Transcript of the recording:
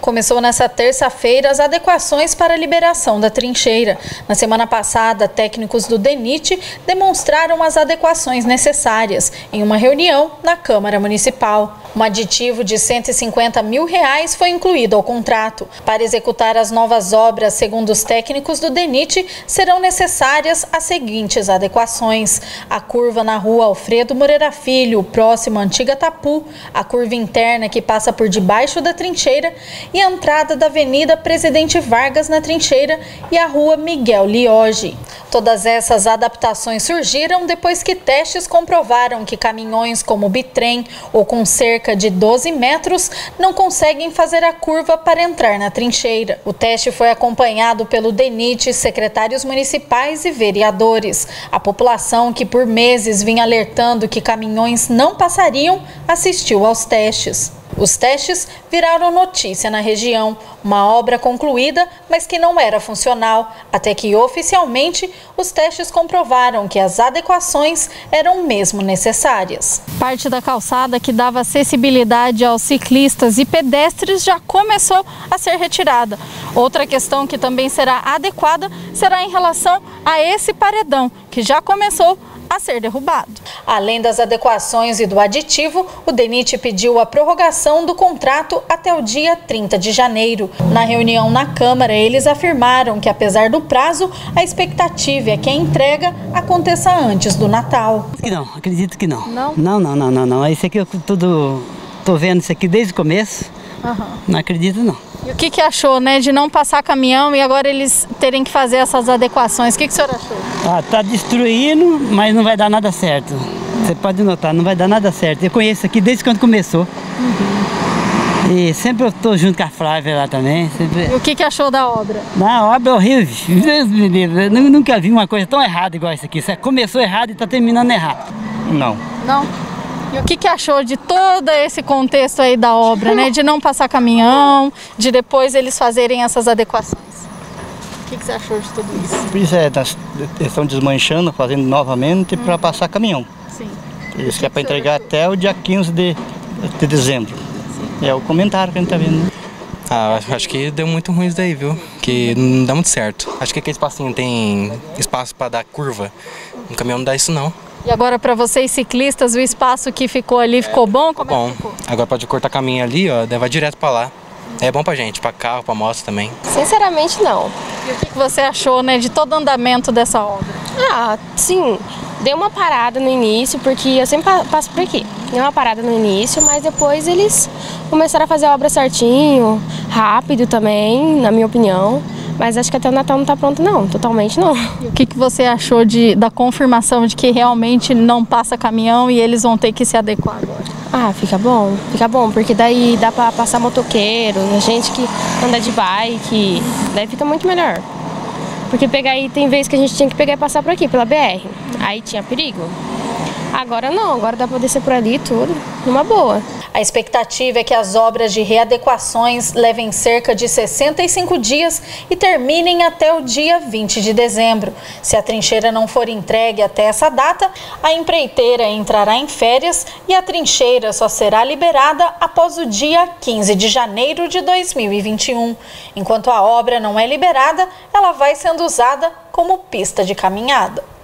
Começou nessa terça-feira as adequações para a liberação da trincheira. Na semana passada, técnicos do DENIT demonstraram as adequações necessárias em uma reunião na Câmara Municipal. Um aditivo de R$ 150 mil foi incluído ao contrato. Para executar as novas obras, segundo os técnicos do DENIT, serão necessárias as seguintes adequações: a curva na rua Alfredo Moreira Filho, próximo à Antiga Tapu, a curva interna que passa por debaixo da trincheira e a entrada da Avenida Presidente Vargas na trincheira e a rua Miguel Lioge. Todas essas adaptações surgiram depois que testes comprovaram que caminhões como o bitrem ou com cerca de 12 metros não conseguem fazer a curva para entrar na trincheira. O teste foi acompanhado pelo DENIT, secretários municipais e vereadores. A população, que por meses vinha alertando que caminhões não passariam, assistiu aos testes. Os testes viraram notícia na região, uma obra concluída, mas que não era funcional, até que oficialmente os testes comprovaram que as adequações eram mesmo necessárias. Parte da calçada que dava acessibilidade aos ciclistas e pedestres já começou a ser retirada. Outra questão que também será adequada será em relação a esse paredão, que já começou a ser derrubado. Além das adequações e do aditivo, o DENIT pediu a prorrogação do contrato até o dia 30 de janeiro. Na reunião na Câmara, eles afirmaram que, apesar do prazo, a expectativa é que a entrega aconteça antes do Natal. Não, acredito que não. Não? Não. Isso aqui eu tudo, tô vendo isso aqui desde o começo. Uhum. Não acredito, não. E o que achou, né, de não passar caminhão e agora eles terem que fazer essas adequações? O que o senhor achou? Ah, tá destruindo, mas não vai dar nada certo. Você pode notar, não vai dar nada certo. Eu conheço aqui desde quando começou. Uhum. E sempre eu tô junto com a Flávia lá também. Sempre... E o que achou da obra? Na obra é horrível. Eu nunca vi uma coisa tão errada igual isso aqui. Você começou errado e tá terminando errado. Não. Não? E o que achou de todo esse contexto aí da obra, né? De não passar caminhão, de depois eles fazerem essas adequações. O que você achou de tudo isso? Isso é, estão desmanchando, fazendo novamente para passar caminhão. Sim. Isso é para entregar até o dia 15 de dezembro. Sim. É o comentário que a gente tá vendo. Ah, acho que deu muito ruim isso daí, viu? Que não dá muito certo. Acho que aquele espacinho tem espaço para dar curva. Um caminhão não dá isso, não. E agora para vocês ciclistas, o espaço que ficou ali ficou bom? Como bom. É que ficou? Agora pode cortar caminho ali, ó, vai direto para lá. É bom pra gente, pra carro, pra moto também. Sinceramente, não. E o que você achou, né, de todo o andamento dessa obra? Ah, sim. Deu uma parada no início, porque eu sempre passo por aqui. Deu uma parada no início, mas depois eles começaram a fazer a obra certinho, rápido também, na minha opinião. Mas acho que até o Natal não está pronto, não. Totalmente não. E o que você achou da confirmação de que realmente não passa caminhão e eles vão ter que se adequar agora? Ah, fica bom. Fica bom, porque daí dá para passar motoqueiro, gente que anda de bike. Daí fica muito melhor. Porque pegar aí, tem vezes que a gente tinha que pegar e passar por aqui, pela BR. Aí tinha perigo. Agora não, agora dá para descer por ali e tudo, numa boa. A expectativa é que as obras de readequações levem cerca de 65 dias e terminem até o dia 20 de dezembro. Se a trincheira não for entregue até essa data, a empreiteira entrará em férias e a trincheira só será liberada após o dia 15 de janeiro de 2021. Enquanto a obra não é liberada, ela vai sendo usada como pista de caminhada.